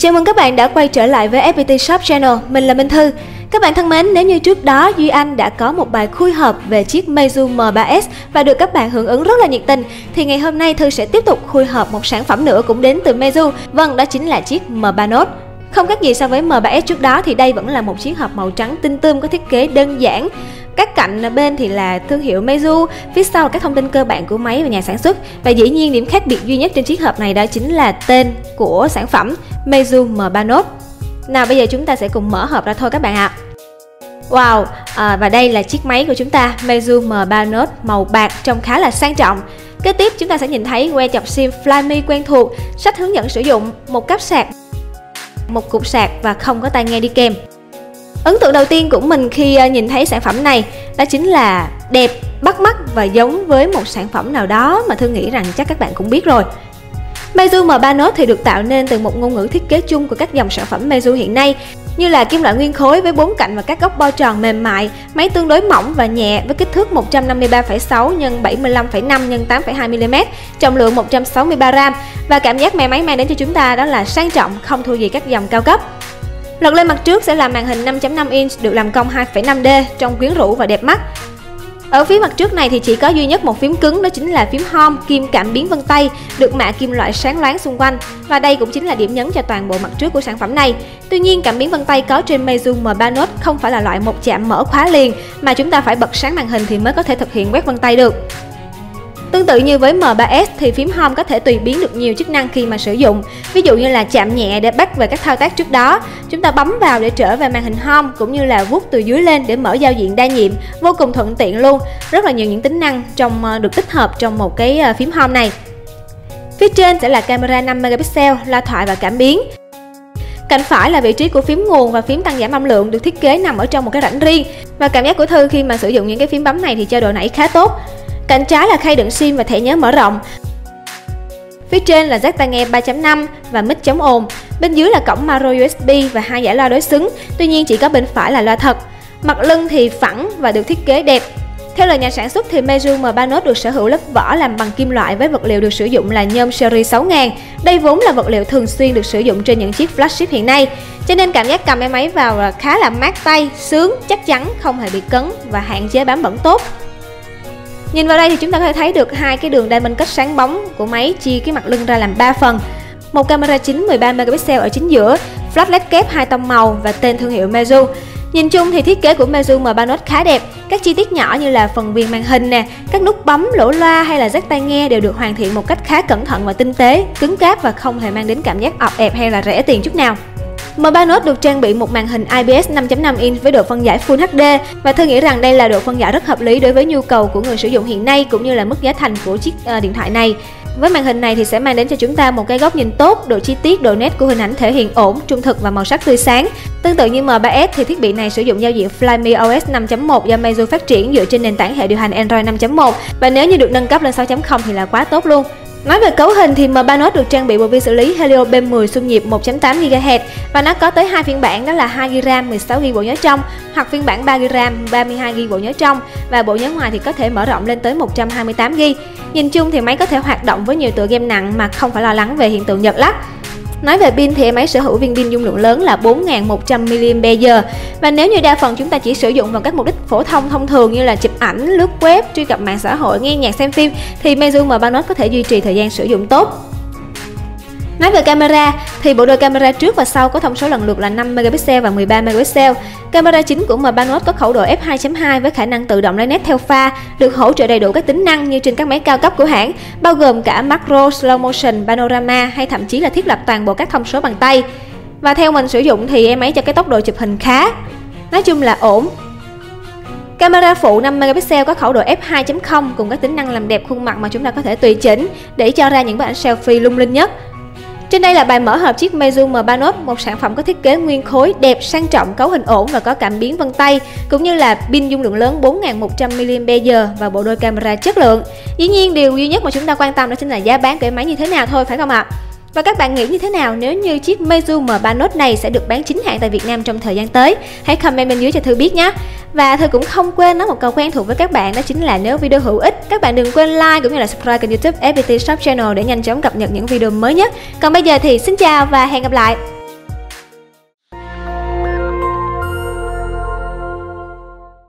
Chào mừng các bạn đã quay trở lại với FPT Shop Channel, mình là Minh Thư. Các bạn thân mến, nếu như trước đó Duy Anh đã có một bài khui hộp về chiếc Meizu M3S và được các bạn hưởng ứng rất là nhiệt tình, thì ngày hôm nay Thư sẽ tiếp tục khui hộp một sản phẩm nữa cũng đến từ Meizu. Vâng, đó chính là chiếc M3 Note. Không khác gì so với M3S trước đó thì đây vẫn là một chiếc hộp màu trắng tinh tươm có thiết kế đơn giản. Các cạnh bên thì là thương hiệu Meizu, phía sau là các thông tin cơ bản của máy và nhà sản xuất. Và dĩ nhiên điểm khác biệt duy nhất trên chiếc hộp này đó chính là tên của sản phẩm Meizu M3 Note. Nào bây giờ chúng ta sẽ cùng mở hộp ra thôi các bạn ạ. Wow, và đây là chiếc máy của chúng ta, Meizu M3 Note màu bạc trông khá là sang trọng. Kế tiếp chúng ta sẽ nhìn thấy que chọc sim Flyme quen thuộc, sách hướng dẫn sử dụng, một cáp sạc, một cục sạc và không có tai nghe đi kèm. Ấn tượng đầu tiên của mình khi nhìn thấy sản phẩm này đó chính là đẹp, bắt mắt và giống với một sản phẩm nào đó mà Thư nghĩ rằng chắc các bạn cũng biết rồi. Meizu M3 Note thì được tạo nên từ một ngôn ngữ thiết kế chung của các dòng sản phẩm Meizu hiện nay, như là kim loại nguyên khối với bốn cạnh và các góc bo tròn mềm mại, máy tương đối mỏng và nhẹ với kích thước 153,6 x 75,5 x 8,2 mm, trọng lượng 163 g, và cảm giác mẹ máy mang đến cho chúng ta đó là sang trọng, không thua gì các dòng cao cấp. Lật lên mặt trước sẽ là màn hình 5.5 inch được làm cong 2,5D trong quyến rũ và đẹp mắt. Ở phía mặt trước này thì chỉ có duy nhất một phím cứng, đó chính là phím Home kim cảm biến vân tay, được mạ kim loại sáng loáng xung quanh. Và đây cũng chính là điểm nhấn cho toàn bộ mặt trước của sản phẩm này. Tuy nhiên cảm biến vân tay có trên Meizu M3 Note không phải là loại một chạm mở khóa liền, mà chúng ta phải bật sáng màn hình thì mới có thể thực hiện quét vân tay được. Tương tự như với M3S thì phím Home có thể tùy biến được nhiều chức năng khi mà sử dụng. Ví dụ như là chạm nhẹ để bắt về các thao tác trước đó, chúng ta bấm vào để trở về màn hình Home, cũng như là vuốt từ dưới lên để mở giao diện đa nhiệm, vô cùng thuận tiện luôn. Rất là nhiều những tính năng được tích hợp trong một cái phím Home này. Phía trên sẽ là camera 5 megapixel, loa thoại và cảm biến. Cạnh phải là vị trí của phím nguồn và phím tăng giảm âm lượng, được thiết kế nằm ở trong một cái rãnh riêng. Và cảm giác của Thư khi mà sử dụng những cái phím bấm này thì chơi độ nảy khá tốt. Cạnh trái là khay đựng sim và thẻ nhớ mở rộng. Phía trên là jack tai nghe 3.5 và mic chống ồn. Bên dưới là cổng micro USB và hai giải loa đối xứng. Tuy nhiên chỉ có bên phải là loa thật. Mặt lưng thì phẳng và được thiết kế đẹp. Theo lời nhà sản xuất thì Meizu M3 Note được sở hữu lớp vỏ làm bằng kim loại với vật liệu được sử dụng là nhôm series 6000. Đây vốn là vật liệu thường xuyên được sử dụng trên những chiếc flagship hiện nay. Cho nên cảm giác cầm máy vào khá là mát tay, sướng, chắc chắn, không hề bị cấn và hạn chế bám bẩn tốt. Nhìn vào đây thì chúng ta có thể thấy được hai cái đường diamond kết sáng bóng của máy chia cái mặt lưng ra làm 3 phần. Một camera chính 13 megapixel ở chính giữa, flash led kép 2 tông màu và tên thương hiệu Meizu. Nhìn chung thì thiết kế của Meizu M3 Note khá đẹp. Các chi tiết nhỏ như là phần viền màn hình nè, các nút bấm, lỗ loa hay là jack tai nghe đều được hoàn thiện một cách khá cẩn thận và tinh tế, cứng cáp và không hề mang đến cảm giác ọp ẹp hay là rẻ tiền chút nào. M3 Note được trang bị một màn hình IPS 5.5 inch với độ phân giải Full HD, và Thư nghĩ rằng đây là độ phân giải rất hợp lý đối với nhu cầu của người sử dụng hiện nay cũng như là mức giá thành của chiếc điện thoại này. Với màn hình này thì sẽ mang đến cho chúng ta một cái góc nhìn tốt, độ chi tiết, độ nét của hình ảnh thể hiện ổn, trung thực và màu sắc tươi sáng. Tương tự như M3S thì thiết bị này sử dụng giao diện Flyme OS 5.1 do Meizu phát triển dựa trên nền tảng hệ điều hành Android 5.1, và nếu như được nâng cấp lên 6.0 thì là quá tốt luôn. Nói về cấu hình thì M3 Note được trang bị bộ vi xử lý Helio B10 xung nhịp 1.8 GHz, và nó có tới hai phiên bản, đó là 2 GB RAM 16 GB bộ nhớ trong, hoặc phiên bản 3 GB RAM 32 GB bộ nhớ trong, và bộ nhớ ngoài thì có thể mở rộng lên tới 128 GB. Nhìn chung thì máy có thể hoạt động với nhiều tựa game nặng mà không phải lo lắng về hiện tượng giật lắc. Nói về pin thì máy sở hữu viên pin dung lượng lớn là 4100 mAh, và nếu như đa phần chúng ta chỉ sử dụng vào các mục đích phổ thông thông thường như là chụp ảnh, lướt web, truy cập mạng xã hội, nghe nhạc, xem phim thì Meizu M3 Note có thể duy trì thời gian sử dụng tốt. Nói về camera thì bộ đôi camera trước và sau có thông số lần lượt là 5 megapixel và 13 megapixel. Camera chính của M3 Note có khẩu độ f2.2 với khả năng tự động lấy nét theo pha, được hỗ trợ đầy đủ các tính năng như trên các máy cao cấp của hãng, bao gồm cả macro, slow motion, panorama hay thậm chí là thiết lập toàn bộ các thông số bằng tay. Và theo mình sử dụng thì em ấy cho cái tốc độ chụp hình khá, nói chung là ổn. Camera phụ 5 megapixel có khẩu độ f2.0 cùng các tính năng làm đẹp khuôn mặt mà chúng ta có thể tùy chỉnh để cho ra những bức ảnh selfie lung linh nhất. Trên đây là bài mở hộp chiếc Meizu M3 Note, một sản phẩm có thiết kế nguyên khối đẹp, sang trọng, cấu hình ổn và có cảm biến vân tay, cũng như là pin dung lượng lớn 4100 mAh và bộ đôi camera chất lượng. Dĩ nhiên điều duy nhất mà chúng ta quan tâm đó chính là giá bán của máy như thế nào thôi, phải không ạ? Và các bạn nghĩ như thế nào nếu như chiếc Meizu M3 Note này sẽ được bán chính hãng tại Việt Nam trong thời gian tới? Hãy comment bên dưới cho Thư biết nhé. Và Thư cũng không quên nói một câu quen thuộc với các bạn, đó chính là nếu video hữu ích, các bạn đừng quên like cũng như là subscribe kênh YouTube FPT Shop Channel để nhanh chóng cập nhật những video mới nhất. Còn bây giờ thì xin chào và hẹn gặp lại.